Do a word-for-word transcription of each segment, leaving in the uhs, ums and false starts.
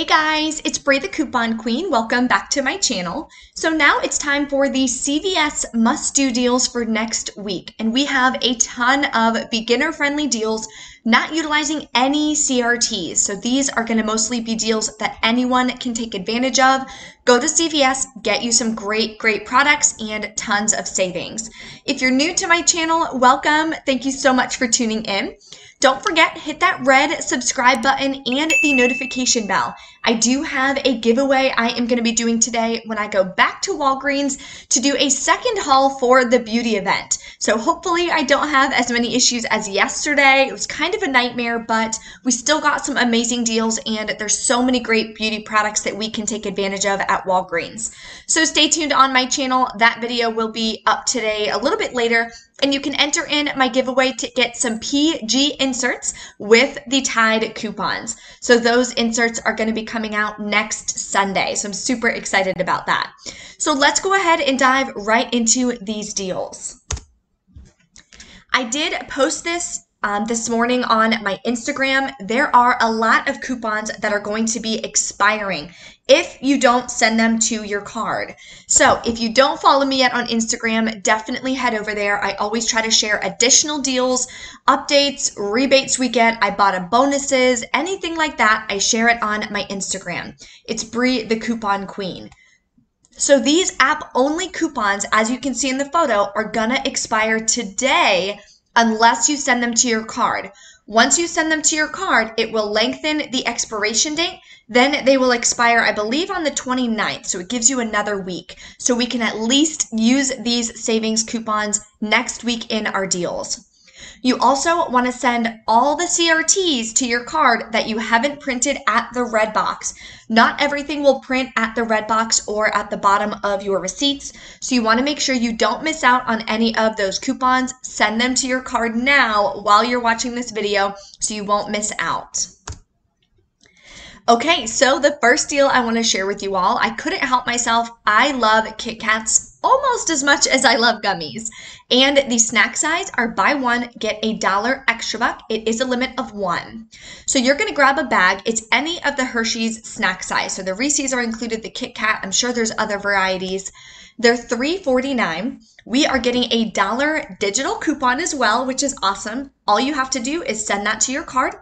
Hey guys, it's Bree the Coupon Queen. Welcome back to my channel. So now it's time for the C V S must-do deals for next week. And we have a ton of beginner-friendly deals not utilizing any C R Ts. So these are going to mostly be deals that anyone can take advantage of. Go to C V S, get you some great, great products and tons of savings. If you're new to my channel, welcome. Thank you so much for tuning in. Don't forget, hit that red subscribe button and the notification bell. I do have a giveaway I am going to be doing today when I go back to Walgreens to do a second haul for the beauty event. So hopefully I don't have as many issues as yesterday. It was kind of a nightmare, but we still got some amazing deals and there's so many great beauty products that we can take advantage of at Walgreens. So stay tuned on my channel. That video will be up today a little bit later. And you can enter in my giveaway to get some P G inserts with the Tide coupons. So those inserts are going to be coming out next Sunday. So I'm super excited about that. So let's go ahead and dive right into these deals. I did post this Um, this morning on my Instagram. There are a lot of coupons that are going to be expiring if you don't send them to your card. So if you don't follow me yet on Instagram, definitely head over there. I always try to share additional deals, updates, rebates we get, I bought a bonuses, anything like that. I share it on my Instagram. It's Bree the Coupon Queen. So these app only coupons, as you can see in the photo, are gonna expire today unless you send them to your card. Once you send them to your card, it will lengthen the expiration date. Then they will expire, I believe, on the twenty-ninth. So it gives you another week. So we can at least use these savings coupons next week in our deals. You also want to send all the C R Ts to your card that you haven't printed at the red box. Not everything will print at the red box or at the bottom of your receipts. So you want to make sure you don't miss out on any of those coupons. Send them to your card now while you're watching this video so you won't miss out. Okay, so the first deal I want to share with you all, I couldn't help myself. I love KitKats almost as much as I love gummies. And the snack size are buy one, get a dollar extra buck. It is a limit of one. So you're gonna grab a bag. It's any of the Hershey's snack size. So the Reese's are included, the KitKat. I'm sure there's other varieties. They're three forty-nine. We are getting a dollar digital coupon as well, which is awesome. All you have to do is send that to your card.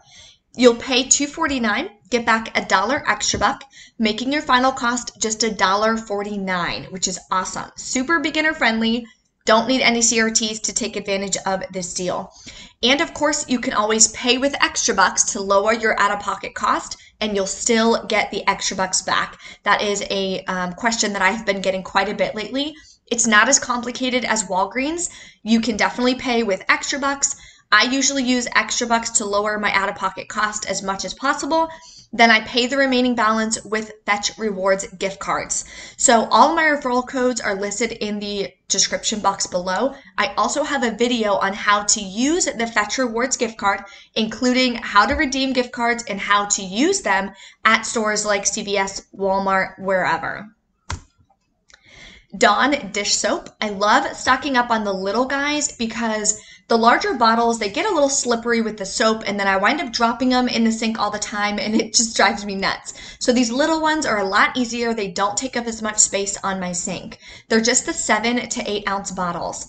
You'll pay two forty-nine, get back a dollar extra buck, making your final cost just a dollar forty-nine, which is awesome. Super beginner friendly. Don't need any C R Ts to take advantage of this deal. And of course, you can always pay with extra bucks to lower your out-of-pocket cost, and you'll still get the extra bucks back. That is a um, question that I've been getting quite a bit lately. It's not as complicated as Walgreens. You can definitely pay with extra bucks. I usually use extra bucks to lower my out-of-pocket cost as much as possible. Then I pay the remaining balance with Fetch Rewards gift cards. So all my referral codes are listed in the description box below. I also have a video on how to use the Fetch Rewards gift card, including how to redeem gift cards and how to use them at stores like C V S, Walmart, wherever. Dawn dish soap. I love stocking up on the little guys because the larger bottles, they get a little slippery with the soap, and then I wind up dropping them in the sink all the time, and it just drives me nuts. So these little ones are a lot easier. They don't take up as much space on my sink. They're just the seven to eight ounce bottles.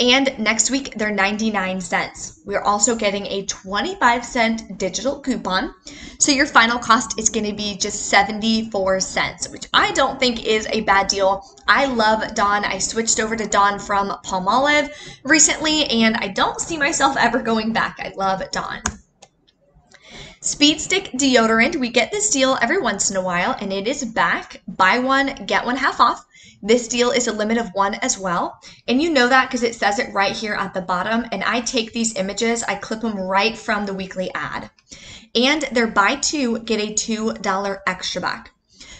And next week, they're ninety-nine cents. We're also getting a twenty-five cent digital coupon. So your final cost is going to be just seventy-four cents, which I don't think is a bad deal. I love Dawn. I switched over to Dawn from Palmolive recently, and I don't see myself ever going back. I love Dawn. Speedstick deodorant. We get this deal every once in a while, and it is back. Buy one, get one half off. This deal is a limit of one as well. And you know that because it says it right here at the bottom. And I take these images, I clip them right from the weekly ad. And they're buy two, get a two dollar extra back.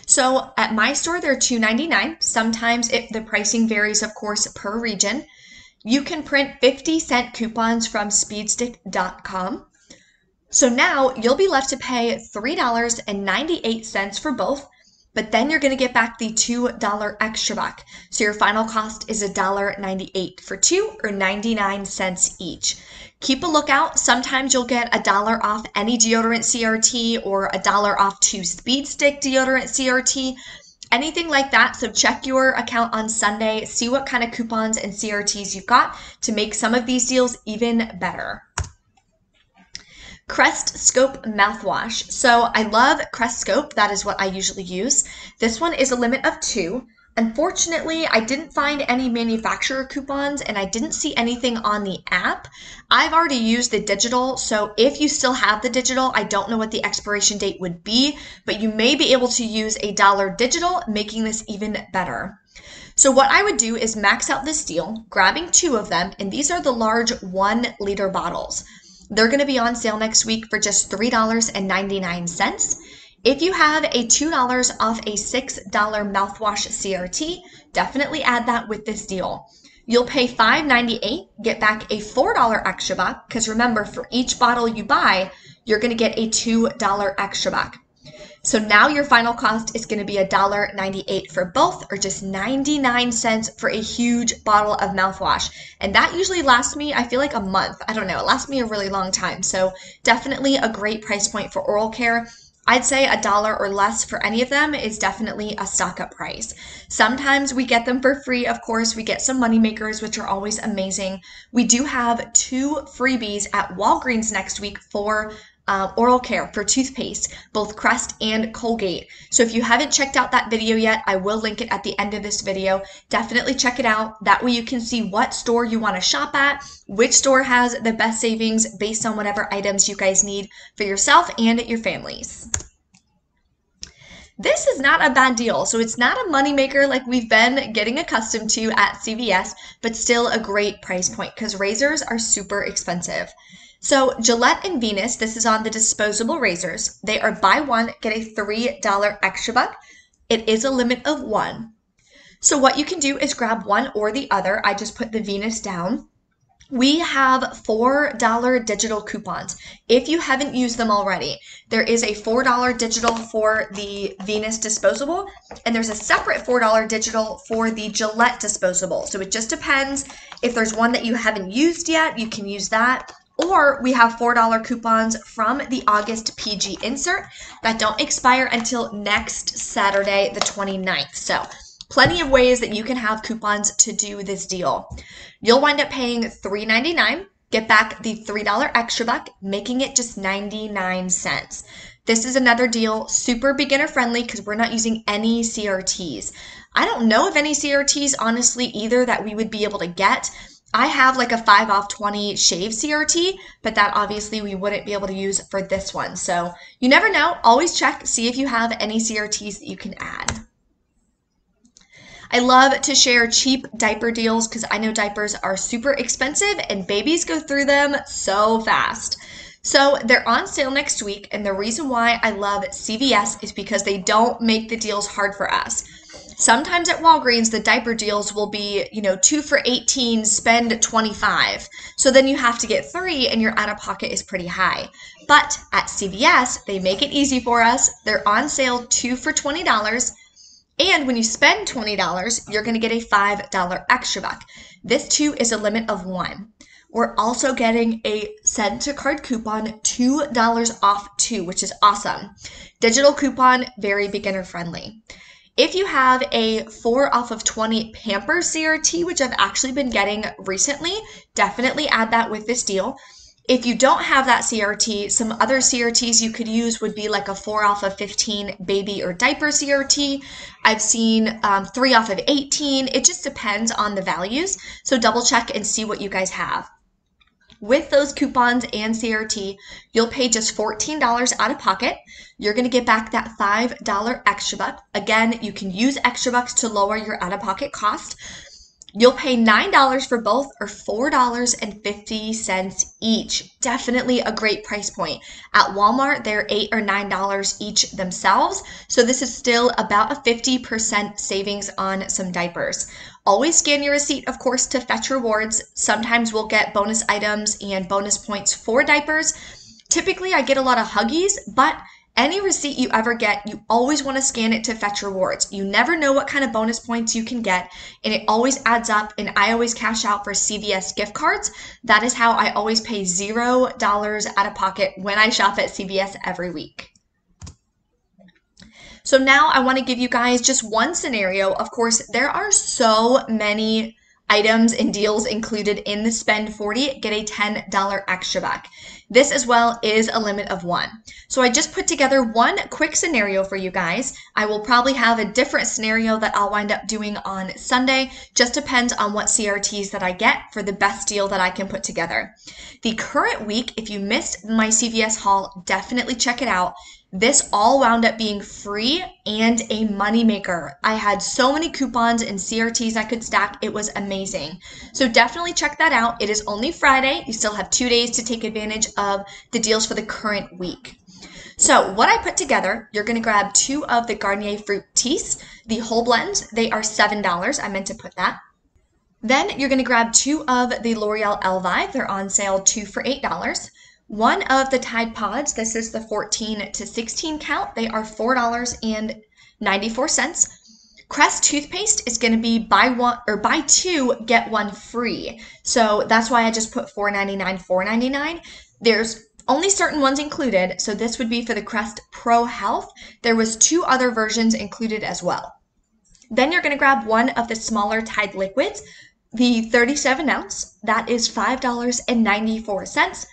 So at my store, they're two ninety-nine. Sometimes it, the pricing varies, of course, per region. You can print fifty cent coupons from speedstick dot com. So now you'll be left to pay three dollars and ninety-eight cents for both. but then you're going to get back the two dollar extra back. So your final cost is one ninety-eight for two or ninety-nine cents each. Keep a lookout. Sometimes you'll get a dollar off any deodorant C R T or a dollar off two Speedstick deodorant C R T, anything like that. So check your account on Sunday, see what kind of coupons and C R Ts you've got to make some of these deals even better. Crest Scope mouthwash. So I love Crest Scope. That is what I usually use. This one is a limit of two. Unfortunately, I didn't find any manufacturer coupons and I didn't see anything on the app. I've already used the digital, so if you still have the digital, I don't know what the expiration date would be, but you may be able to use a dollar digital, making this even better. So what I would do is max out this deal, grabbing two of them, and these are the large one liter bottles. They're going to be on sale next week for just three ninety-nine. If you have a two dollars off a six dollar mouthwash C R T, definitely add that with this deal. You'll pay five ninety-eight, get back a four dollar extra buck, because remember, for each bottle you buy, you're going to get a two dollar extra buck. So now your final cost is going to be one ninety-eight for both, or just ninety-nine cents for a huge bottle of mouthwash. And that usually lasts me, I feel like a month. I don't know. It lasts me a really long time. So definitely a great price point for oral care. I'd say a dollar or less for any of them is definitely a stock up price. Sometimes we get them for free. Of course, we get some money makers, which are always amazing. We do have two freebies at Walgreens next week for Uh, oral care, for toothpaste, both Crest and Colgate. So if you haven't checked out that video yet, I will link it at the end of this video. Definitely check it out. That way you can see what store you want to shop at, which store has the best savings based on whatever items you guys need for yourself and your families. This is not a bad deal. So it's not a moneymaker like we've been getting accustomed to at C V S, but still a great price point because razors are super expensive. So Gillette and Venus, this is on the disposable razors. They are buy one, get a three dollar extra buck. It is a limit of one. So what you can do is grab one or the other. I just put the Venus down. We have four dollar digital coupons. If you haven't used them already, there is a four dollar digital for the Venus disposable, and there's a separate four dollar digital for the Gillette disposable. So it just depends. If there's one that you haven't used yet, you can use that. Or we have four dollar coupons from the August P G insert that don't expire until next Saturday, the twenty-ninth. So plenty of ways that you can have coupons to do this deal. You'll wind up paying three ninety-nine, get back the three dollar extra buck, making it just ninety-nine cents. This is another deal, super beginner friendly because we're not using any C R Ts. I don't know of any C R Ts, honestly, either that we would be able to get. I have like a five off twenty shave C R T, but that obviously we wouldn't be able to use for this one. So you never know. Always check, see if you have any C R Ts that you can add. I love to share cheap diaper deals because I know diapers are super expensive and babies go through them so fast. So they're on sale next week, and the reason why I love C V S is because they don't make the deals hard for us. Sometimes at Walgreens, the diaper deals will be, you know, two for eighteen, spend twenty-five. So then you have to get three and your out-of-pocket is pretty high. But at C V S, they make it easy for us. They're on sale two for twenty dollars. And when you spend twenty dollars, you're going to get a five dollar extra buck. This too is a limit of one. We're also getting a send to card coupon, two dollars off two, which is awesome. Digital coupon, very beginner friendly. If you have a four off of twenty Pampers C R T, which I've actually been getting recently, definitely add that with this deal. If you don't have that C R T, some other C R Ts you could use would be like a four off of fifteen baby or diaper C R T. I've seen um, three off of eighteen. It just depends on the values. So double check and see what you guys have. With those coupons and C R T, you'll pay just fourteen dollars out of pocket. You're going to get back that five dollar extra buck. Again, you can use extra bucks to lower your out-of-pocket cost. You'll pay nine dollars for both, or four fifty each. Definitely a great price point. At Walmart, they're eight or nine dollars each themselves. So this is still about a fifty percent savings on some diapers. Always scan your receipt, of course, to Fetch Rewards. Sometimes we'll get bonus items and bonus points for diapers. Typically, I get a lot of Huggies, but Any receipt you ever get, you always want to scan it to Fetch Rewards. You never know what kind of bonus points you can get, and it always adds up, and I always cash out for C V S gift cards. That is how I always pay zero dollars out of pocket when I shop at C V S every week. So now I want to give you guys just one scenario. Of course, there are so many items and deals included in the spend forty, get a ten dollar extra back. This as well is a limit of one. So I just put together one quick scenario for you guys. I will probably have a different scenario that I'll wind up doing on Sunday. Just depends on what C R Ts that I get for the best deal that I can put together. The current week, if you missed my C V S haul, definitely check it out. This all wound up being free and a moneymaker. I had so many coupons and C R Ts I could stack. It was amazing. So definitely check that out. It is only Friday. You still have two days to take advantage of the deals for the current week. So what I put together, you're going to grab two of the Garnier fruit teas, the whole blends. They are seven dollars. I meant to put that. Then you're going to grab two of the L'Oreal Elvive. They're on sale two for eight dollars. One of the Tide Pods, this is the fourteen to sixteen count. They are four dollars and ninety-four cents. Crest toothpaste is going to be buy one or buy two, get one free. So that's why I just put four ninety-nine, four ninety-nine. There's only certain ones included. So this would be for the Crest Pro Health. There was two other versions included as well. Then you're going to grab one of the smaller Tide liquids, the thirty-seven ounce. That is five dollars and ninety-four cents.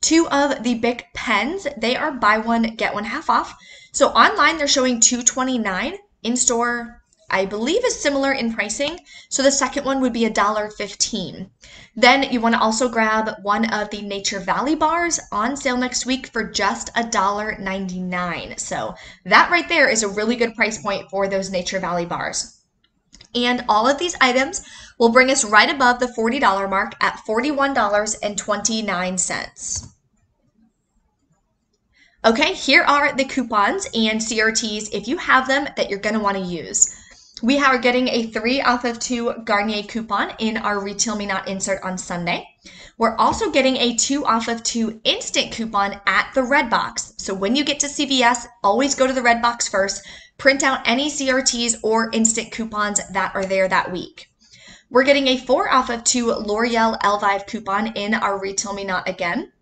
Two of the Bic pens, they are buy one, get one half off. So online they're showing two twenty-nine. In store, I believe is similar in pricing. So the second one would be a dollar fifteen. Then you want to also grab one of the Nature Valley bars on sale next week for just a dollar ninety-nine. So that right there is a really good price point for those Nature Valley bars. And all of these items will bring us right above the forty dollar mark at forty-one dollars and twenty-nine cents. Okay, here are the coupons and C R Ts, if you have them, that you're going to want to use. We are getting a three off of two Garnier coupon in our Retail Me Not insert on Sunday. We're also getting a two off of two instant coupon at the Redbox. So when you get to C V S, always go to the Redbox first. Print out any C R Ts or instant coupons that are there that week. We're getting a four off of two L'Oreal Elvive coupon in our Retail Me Not again.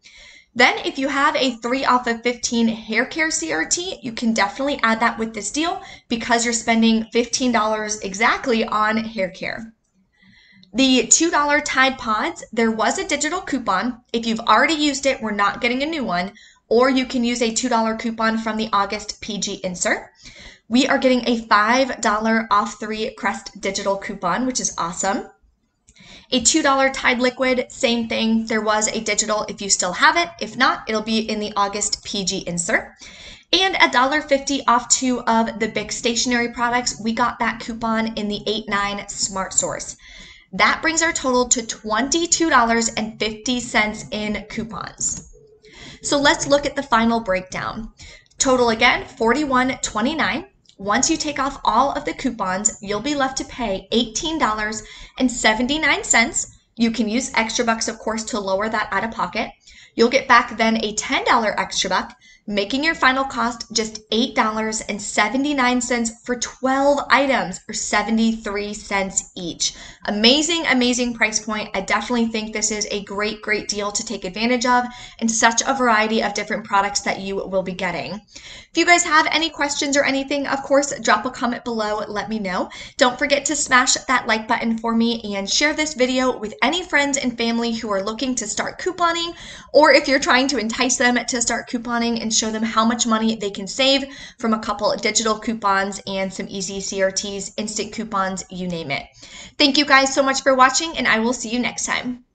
Then if you have a three off of fifteen hair care C R T, you can definitely add that with this deal because you're spending fifteen dollars exactly on hair care. The two dollar Tide Pods, there was a digital coupon. If you've already used it, we're not getting a new one, or you can use a two dollar coupon from the August P G insert. We are getting a five dollar off three Crest digital coupon, which is awesome. A two dollar Tide liquid, same thing. There was a digital if you still have it. If not, it'll be in the August P G insert. And a dollar fifty off two of the Bic stationery products. We got that coupon in the eight nine Smart Source. That brings our total to twenty-two dollars and fifty cents in coupons. So let's look at the final breakdown. Total again, forty-one twenty-nine. Once you take off all of the coupons, you'll be left to pay eighteen dollars and seventy-nine cents. You can use extra bucks, of course, to lower that out of pocket. You'll get back then a ten dollar extra buck, making your final cost just eight dollars and seventy-nine cents for twelve items, or seventy-three cents each. Amazing, amazing price point. I definitely think this is a great, great deal to take advantage of, and such a variety of different products that you will be getting. If you guys have any questions or anything, of course, drop a comment below, let me know. Don't forget to smash that like button for me and share this video with any friends and family who are looking to start couponing, or if you're trying to entice them to start couponing and show them how much money they can save from a couple of digital coupons and some easy C R Ts, instant coupons, you name it. Thank you guys so much for watching, and I will see you next time.